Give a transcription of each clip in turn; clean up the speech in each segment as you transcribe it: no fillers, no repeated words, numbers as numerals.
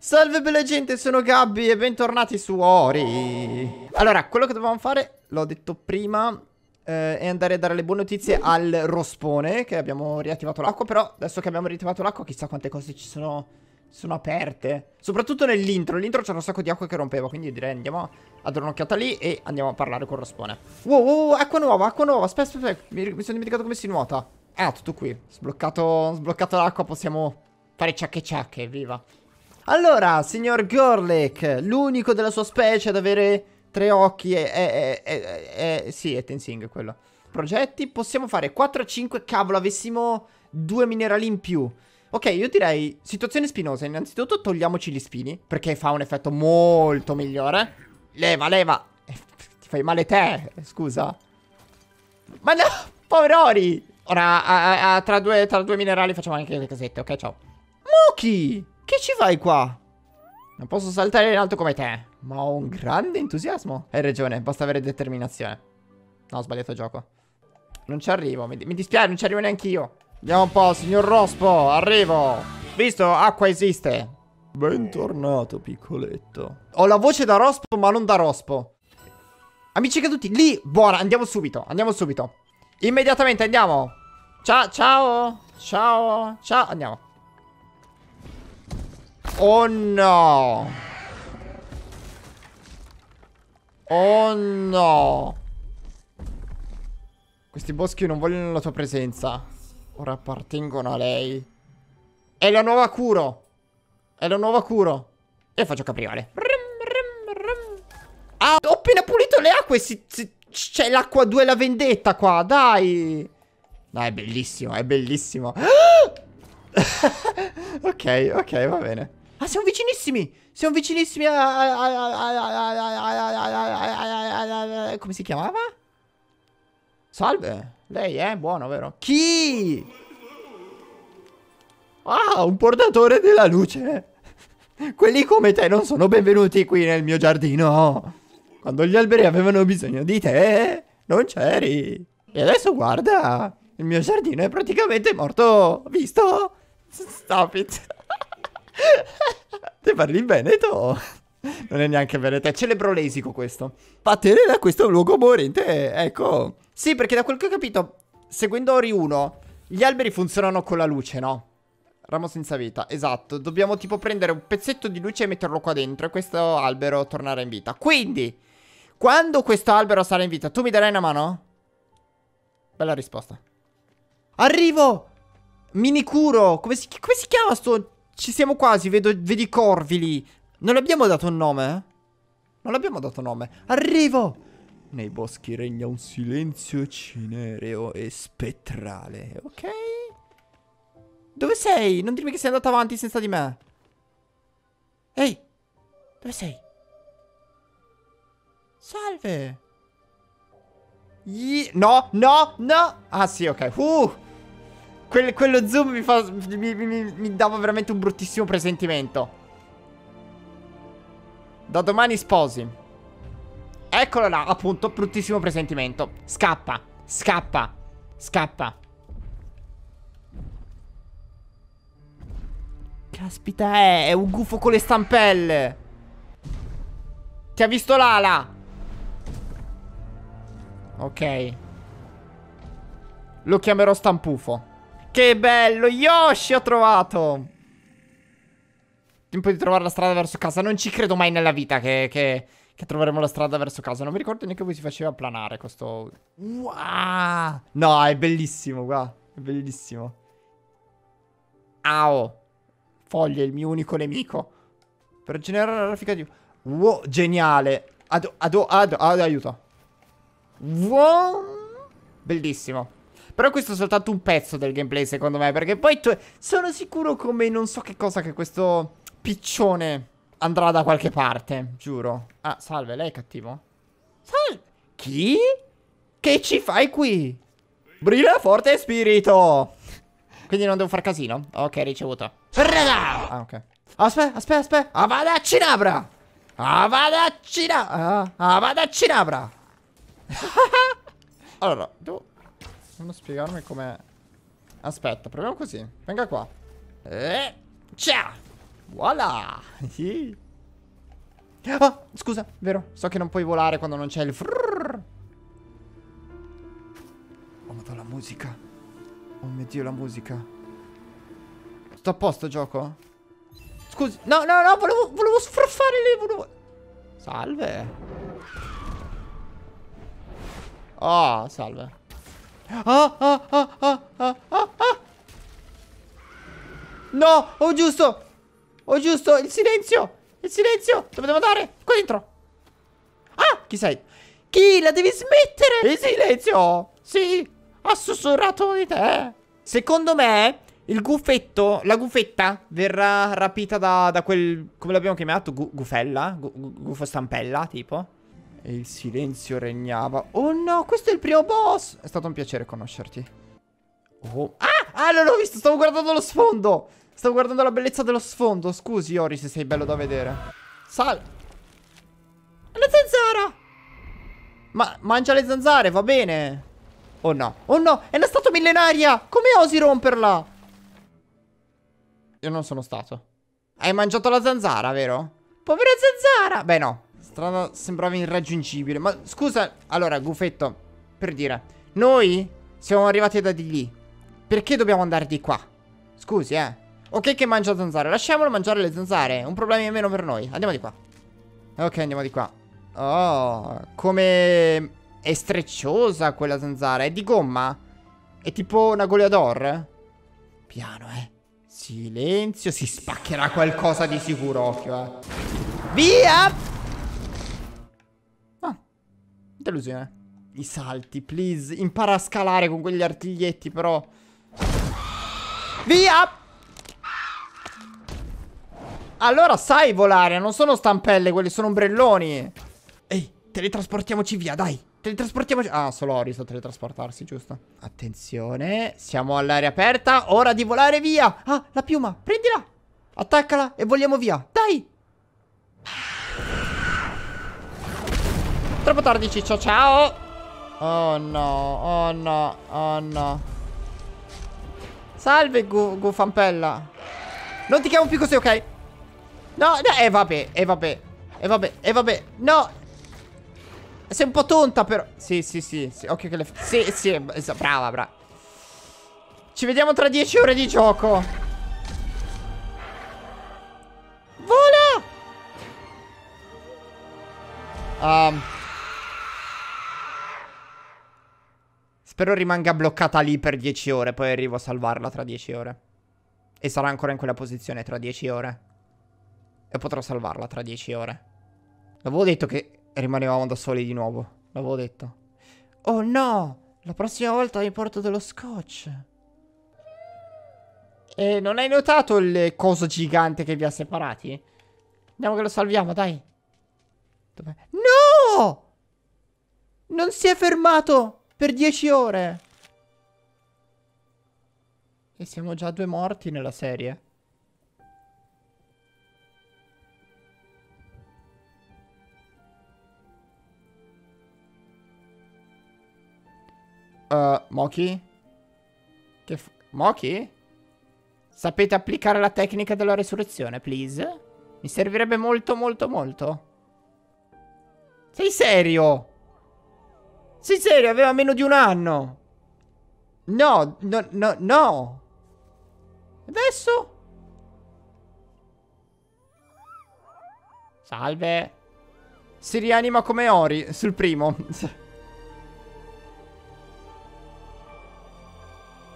Salve bella gente, sono Gabby e bentornati su Ori. Allora, quello che dovevamo fare, l'ho detto prima, è andare a dare le buone notizie al Rospone, che abbiamo riattivato l'acqua. Però adesso che abbiamo riattivato l'acqua, chissà quante cose ci sono aperte. Soprattutto nell'intro, l'intro c'era un sacco di acqua che rompeva, quindi direi andiamo a dare un'occhiata lì e andiamo a parlare con Rospone. Wow, wow, acqua nuova, aspetta, mi sono dimenticato come si nuota. Ah, tutto qui, sbloccato l'acqua, possiamo fare ciacche, viva. Allora, signor Gorlek, l'unico della sua specie ad avere tre occhi sì, è Tensing quello. Progetti, possiamo fare 4 a 5, cavolo, avessimo due minerali in più. Ok, io direi, situazione spinosa, innanzitutto togliamoci gli spini, perché fa un effetto molto migliore. Leva, ti fai male te, scusa. Ma no, povero Ori! Ora, tra due minerali facciamo anche le casette, ok, ciao. Mokki! Che ci fai qua? Non posso saltare in alto come te, ma ho un grande entusiasmo. Hai ragione, basta avere determinazione. No, ho sbagliato gioco. Non ci arrivo, mi dispiace, non ci arrivo neanche io. Andiamo un po', signor Rospo, arrivo. Visto, acqua esiste. Bentornato, piccoletto. Ho la voce da Rospo, ma non da Rospo. Amici caduti, lì, buona, andiamo subito. Immediatamente, andiamo. Ciao, andiamo. Oh no. Questi boschi non vogliono la tua presenza. Ora appartengono a lei. È la nuova curo. E faccio capriole. Ah, ho appena pulito le acque. C'è l'acqua 2 la vendetta qua. Dai. No, è bellissimo. Ok, va bene. Ah, siamo vicinissimi a... Come si chiamava? Salve. Lei è buono, vero? Chi? Ah, un portatore della luce. Quelli come te non sono benvenuti qui nel mio giardino. Quando gli alberi avevano bisogno di te, non c'eri. E adesso guarda, il mio giardino è praticamente morto. Visto? Stop it. Te parli in veneto. Non è neanche veneto, è celebrolesico questo. Vattene da questo luogo morente. Ecco. Sì, perché da quel che ho capito, seguendo Ori 1, gli alberi funzionano con la luce, no? Ramo senza vita, esatto. Dobbiamo tipo prendere un pezzetto di luce e metterlo qua dentro e questo albero tornerà in vita. Quindi, quando questo albero sarà in vita, tu mi darai una mano? Bella risposta. Arrivo. Minicuro, come si chiama sto... Ci siamo quasi, vedi corvi lì. Non l'abbiamo dato un nome? Arrivo! Nei boschi regna un silenzio cinereo e spettrale. Ok? Dove sei? Non dirmi che sei andato avanti senza di me. Ehi! Dove sei? Salve! No! Ah sì, ok. Quello zoom mi dava veramente un bruttissimo presentimento. Da domani sposi. Eccolo là, appunto, bruttissimo presentimento. Scappa. Caspita, è un gufo con le stampelle. Ti ha visto l'ala. Ok. Lo chiamerò Stampufo. Che bello, Yoshi ho trovato. Tempo di trovare la strada verso casa. Non ci credo mai nella vita che troveremo la strada verso casa. Non mi ricordo neanche come si faceva a planare questo. Wow. No, è bellissimo, guarda. È bellissimo. Ao. Foglie, il mio unico nemico. Per generare la raffica di... Wow, geniale. Aiuto. Wow. Bellissimo. Però questo è soltanto un pezzo del gameplay, secondo me, perché poi sono sicuro come non so che cosa che questo piccione andrà da qualche parte, giuro. Ah, salve, lei è cattivo? Salve! Chi? Che ci fai qui? Brilla forte spirito! Quindi non devo far casino? Ok, ricevuto. Ah, ok. Aspetta. Avada Cinabra! Allora, devo... Non spiegarmi come... Aspetta, proviamo così. Venga qua. Ciao. Voilà! Sì. Ah, scusa, vero. So che non puoi volare quando non c'è il frrrr. Oh, ma la musica. Oh mio Dio, la musica. Sto a posto, gioco? Scusi. No, no, no, volevo sfruffare lì, Salve. Oh, salve. Ah, ah, ah, ah, ah, ah, ah. No, oh giusto. Oh giusto, il silenzio. Il silenzio. Dove devo andare? Qua dentro. Ah, chi sei? Chi? La devi smettere. Il silenzio. Sì, ha sussurrato di te. Secondo me il gufetto, la gufetta verrà rapita da quel, come l'abbiamo chiamato? Gufella? Gufo stampella, tipo. E il silenzio regnava. Oh no, questo è il primo boss. È stato un piacere conoscerti. Oh. Ah, non l'ho visto, stavo guardando lo sfondo. Stavo guardando la bellezza dello sfondo. Scusi, Ori, se sei bello da vedere. Sal. La zanzara. Ma mangia le zanzare, va bene. Oh no. Oh no, è una statua millenaria. Come osi romperla? Io non sono stato. Hai mangiato la zanzara, vero? Povera zanzara. Beh, no. Strada sembrava irraggiungibile. Ma scusa, allora, Gufetto, per dire, noi siamo arrivati da di lì. Perché dobbiamo andare di qua? Scusi, Ok che mangia zanzare, lasciamolo mangiare le zanzare. Un problema in meno per noi. Andiamo di qua. Ok, andiamo di qua. Oh, come è strecciosa quella zanzara. È di gomma? È tipo una Goleador? Piano, Silenzio, si spaccherà qualcosa di sicuro, occhio, Via! Delusione. I salti, please. Impara a scalare con quegli artiglietti, però. Via! Allora sai volare. Non sono stampelle, quelli sono ombrelloni. Ehi, teletrasportiamoci via, dai. Teletrasportiamoci. Ah, solo Ori sa teletrasportarsi, giusto. Attenzione. Siamo all'aria aperta. Ora di volare via. Ah, la piuma, prendila. Attaccala e vogliamo via. Dai. Troppo tardi, ciccio, ciao. Oh no, oh no, oh no. Salve, Gufampella. Non ti chiamo più così, ok? No, no, vabbè. No. Sei un po' tonta, però. Sì. Occhio che le... Sì, brava. Ci vediamo tra 10 ore di gioco. Vola! Spero rimanga bloccata lì per 10 ore. Poi arrivo a salvarla tra 10 ore. E sarà ancora in quella posizione tra 10 ore. E potrò salvarla tra 10 ore. L'avevo detto che rimanevamo da soli di nuovo. L'avevo detto. Oh no! La prossima volta mi porto dello scotch. E non hai notato il coso gigante che vi ha separati? Andiamo che lo salviamo, dai. Dov'è? No! Non si è fermato! Per 10 ore. E siamo già 2 morti nella serie. Mokki? Mokki? Sapete applicare la tecnica della resurrezione, please? Mi servirebbe molto, molto, molto. Sei serio? Sei serio? Aveva meno di un anno. No. Adesso? Salve. Si rianima come Ori sul primo.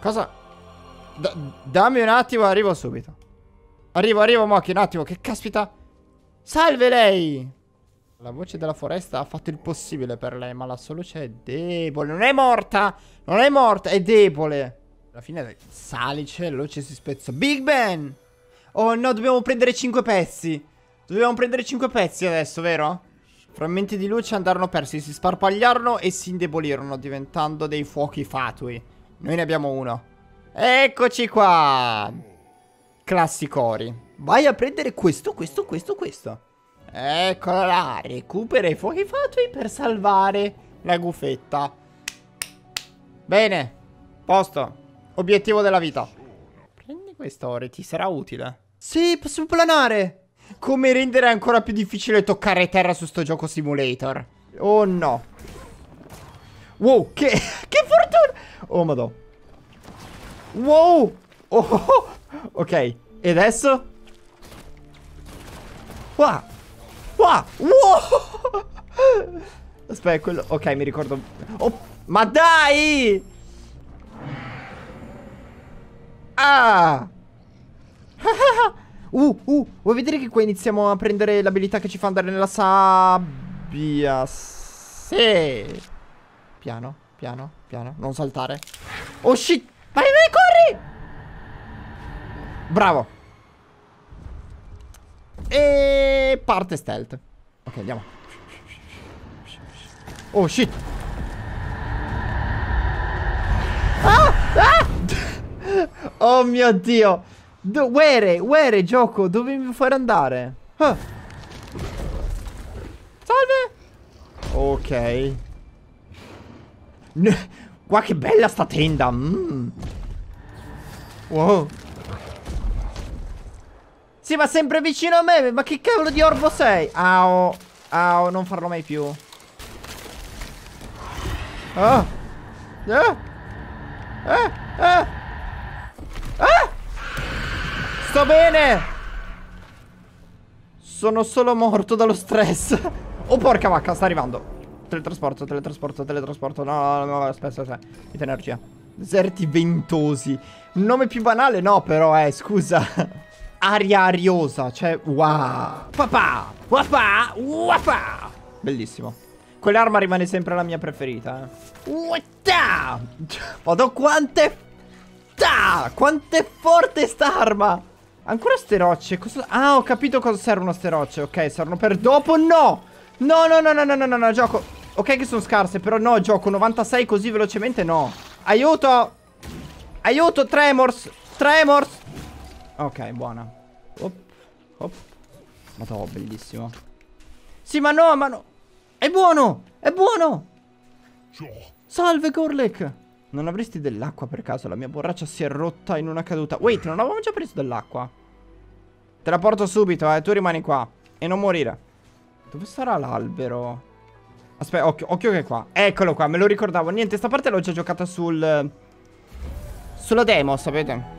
Cosa? Dammi un attimo, arrivo subito. Arrivo Mokki, un attimo, che caspita. Salve lei. La voce della foresta ha fatto il possibile per lei, ma la sua luce è debole. Non è morta! Non è morta, è debole. Alla fine del salice, la luce si spezzò. Big Ben! Oh no, dobbiamo prendere 5 pezzi. Dobbiamo prendere 5 pezzi adesso, vero? Frammenti di luce andarono persi, si sparpagliarono e si indebolirono, diventando dei fuochi fatui. Noi ne abbiamo uno. Eccoci qua! Classico Ori. Vai a prendere questo. Eccola là, recupera i fuochi fatui per salvare la gufetta. Bene, posto. Obiettivo della vita. Prendi questo, Ori, ti sarà utile. Sì, possiamo planare. Come rendere ancora più difficile toccare terra su sto gioco simulator. Oh no. Wow, che fortuna. Oh madò. Wow. Oh. Ok, e adesso? Qua. Qua. Wow. Aspetta, quello... Ok, mi ricordo... Oh, ma dai! Ah! Vuoi vedere che qua iniziamo a prendere l'abilità che ci fa andare nella sabbia? Sì! Piano, piano, piano. Non saltare. Oh, shit! Vai, vai, corri! Bravo! E... parte stealth. Ok, andiamo. Oh shit. Ah! Ah! Oh mio dio. Where gioco? Dove mi far andare? Huh. Salve. Ok. Qua che bella sta tenda. Wow. Sì, ma sempre vicino a me. Ma che cavolo di orbo sei? Au. Au, non farlo mai più. Ah! Ah! Ah! Ah! Ah! Sto bene! Sono solo morto dallo stress. Oh porca vacca, sta arrivando. Teletrasporto, teletrasporto, teletrasporto. No, no, no, aspetta, aspetta. Vita energia. Deserti ventosi. Un nome più banale no, però, scusa. Aria ariosa, cioè, wow. Papà! Wapà! Wapà! Bellissimo. Quell'arma rimane sempre la mia preferita. Vado, quante... quante forte sta arma. Ancora ste rocce. Ah, ho capito cosa servono ste rocce. Ok, servono per dopo. No. No, no, no, no, no, no, no, no, gioco. Ok che sono scarse, però no, gioco 96 così velocemente, no. Aiuto. Aiuto, Tremors. Tremors. Ok, buona. Op, op. Madonna, bellissimo. Sì, ma no, ma no. È buono! È buono! Salve, Gorlek! Non avresti dell'acqua per caso? La mia borraccia si è rotta in una caduta. Wait, non avevamo già preso dell'acqua? Te la porto subito, tu rimani qua. E non morire. Dove sarà l'albero? Aspetta, occhio, occhio che è qua. Eccolo qua, me lo ricordavo. Niente, sta parte l'ho già giocata sul... sulla demo, sapete?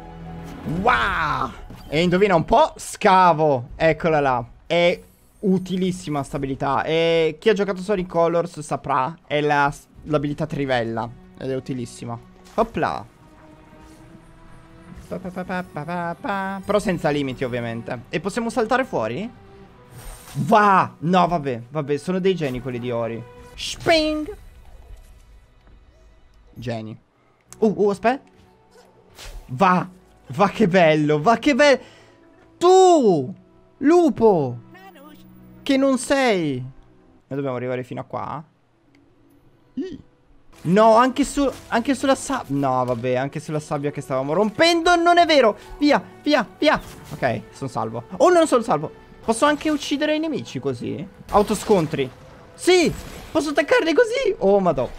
Wow! E indovina un po', scavo! Eccola là. E... utilissima stabilità. E chi ha giocato Sonic Colors saprà. È l'abilità Trivella. Ed è utilissima. Opla. Pa, pa, pa, pa, pa, pa. Però senza limiti ovviamente. E possiamo saltare fuori? Va! No vabbè. Vabbè, sono dei geni quelli di Ori. Sping. Geni. Aspetta. Va. Va che bello. Va che bello. Tu lupo che non sei. Noi dobbiamo arrivare fino a qua. No, anche sulla sabbia. No, vabbè, anche sulla sabbia che stavamo rompendo. Non è vero. Via, via, via. Ok, sono salvo. Oh, non sono salvo. Posso anche uccidere i nemici così. Autoscontri. Sì, posso attaccarli così. Oh, madò.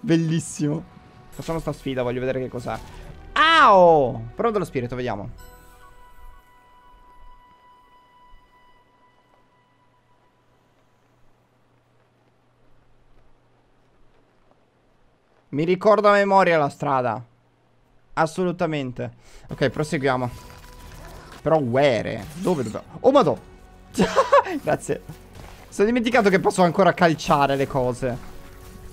Bellissimo. Facciamo sta sfida, voglio vedere che cos'è. Au. Prova dello spirito, vediamo. Mi ricordo a memoria la strada. Assolutamente. Ok, proseguiamo. Però where? Dove dobbiamo? Oh madò. Grazie. Sono dimenticato che posso ancora calciare le cose.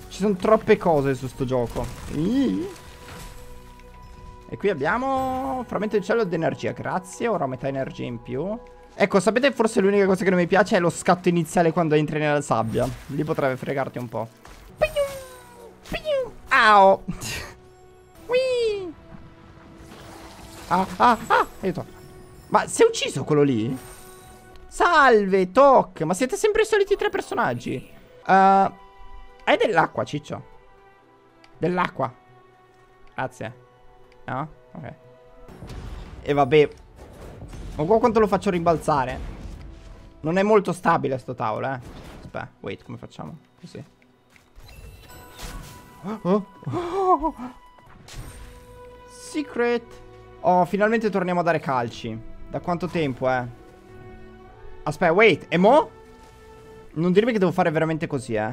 Ci sono troppe cose su sto gioco. E qui abbiamo frammento di cielo d'energia. Grazie. Ora ho metà energia in più. Ecco, sapete forse l'unica cosa che non mi piace è lo scatto iniziale quando entri nella sabbia. Lì potrebbe fregarti un po'. Au. Ah, ah, ah, aiuto. Ma si è ucciso quello lì? Salve, Toc. Ma siete sempre i soliti tre personaggi. Hai dell'acqua, ciccio? Dell'acqua. Grazie. No? Ok. E vabbè. Ma guarda quanto lo faccio rimbalzare. Non è molto stabile sto tavolo, eh. Aspetta, wait, come facciamo? Così. Secret. Oh, finalmente torniamo a dare calci. Da quanto tempo, eh? Aspetta, wait, e mo? Non dirmi che devo fare veramente così, eh.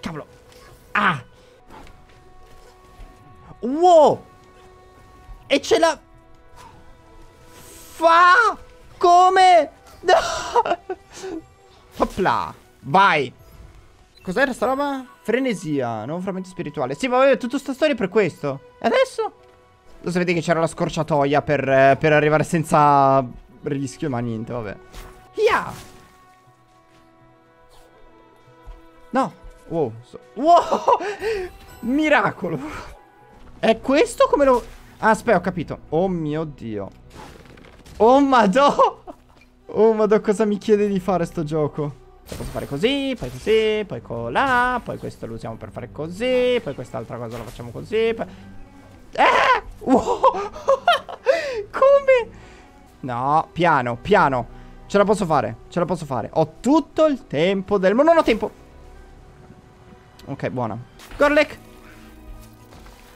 Cavolo. Ah. Wow. E ce la fa. Come? No. Hopla. Vai. Cos'era sta roba? Frenesia. Nuovo frammento spirituale. Sì, vabbè, tutta sta storia per questo. E adesso? Lo sapete che c'era la scorciatoia per arrivare senza rischio, ma niente, vabbè. Yeah. No. Wow. Wow. Miracolo. È questo come lo... Ah, aspetta, ho capito. Oh mio Dio. Oh madò. Oh madò, cosa mi chiede di fare sto gioco? Posso fare così, poi colà, poi questo lo usiamo per fare così, poi quest'altra cosa la facciamo così, poi... Wow. Come? No, piano, piano. Ce la posso fare, ce la posso fare. Ho tutto il tempo del... Ma non ho tempo. Ok, buona. Gorlek.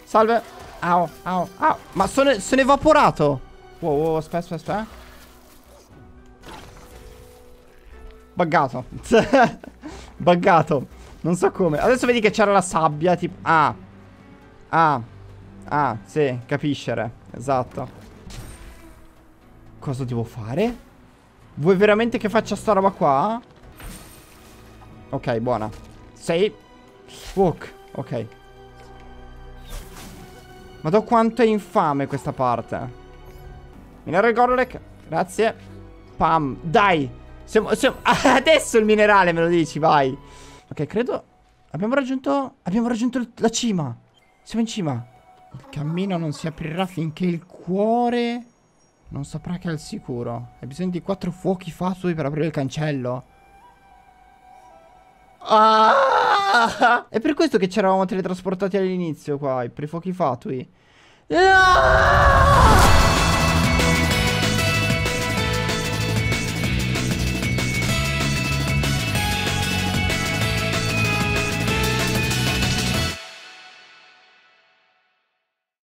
Salve. Au, au, au. Ma sono evaporato. Wow, wow, aspetta, aspetta. Buggato. Buggato. Non so come. Adesso vedi che c'era la sabbia, tipo... Ah. Ah. Ah, sì, capiscere. Esatto. Cosa devo fare? Vuoi veramente che faccia sta roba qua? Ok, buona. Sei. Walk. Ok. Madò, quanto è infame questa parte. Minerale Gorlek. Grazie. Pam. Dai. Siamo... Adesso il minerale me lo dici, vai. Ok, credo... Abbiamo raggiunto la cima. Siamo in cima. Il cammino non si aprirà finché il cuore non saprà che è al sicuro. Hai bisogno di 4 fuochi fatui per aprire il cancello. Ah! È per questo che ci eravamo teletrasportati all'inizio qua, per i fuochi fatui. Ah!